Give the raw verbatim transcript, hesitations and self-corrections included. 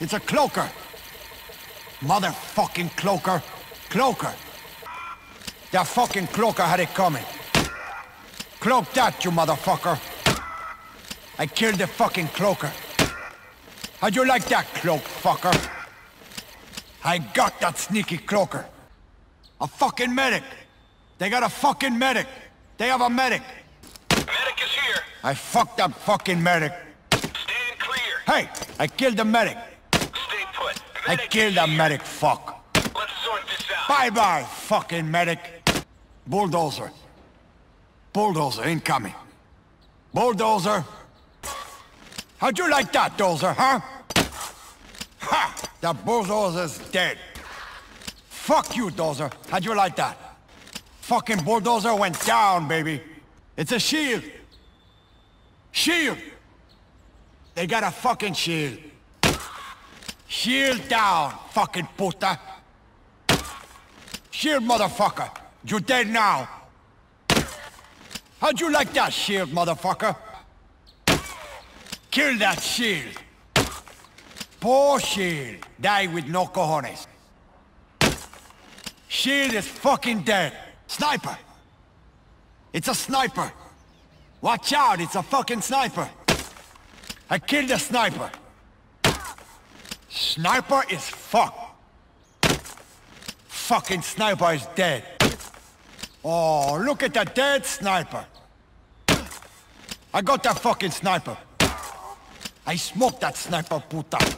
It's a cloaker. Motherfucking cloaker. Cloaker. That fucking cloaker had it coming. Cloak that, you motherfucker. I killed the fucking cloaker. How'd you like that, cloak fucker? I got that sneaky cloaker. A fucking medic. They got a fucking medic. They have a medic. Medic is here. I fucked that fucking medic. Stand clear. Hey, I killed the medic. Stay put. I killed the medic, fuck. Let's sort this out. Bye-bye, fucking medic. Bulldozer. Bulldozer incoming. Bulldozer. How'd you like that, Dozer, huh? Ha! The bulldozer's dead. Fuck you, Dozer. How'd you like that? Fucking bulldozer went down, baby. It's a shield. Shield. They got a fucking shield. Shield down, fucking puta. Shield, motherfucker. You're dead now. How'd you like that, shield, motherfucker? Kill that shield. Poor shield. Die with no cojones. Shield is fucking dead. Sniper. It's a sniper. Watch out, it's a fucking sniper. I killed the sniper. Sniper is fucked. Fucking sniper is dead. Oh, look at the dead sniper. I got that fucking sniper. I smoked that sniper, puta.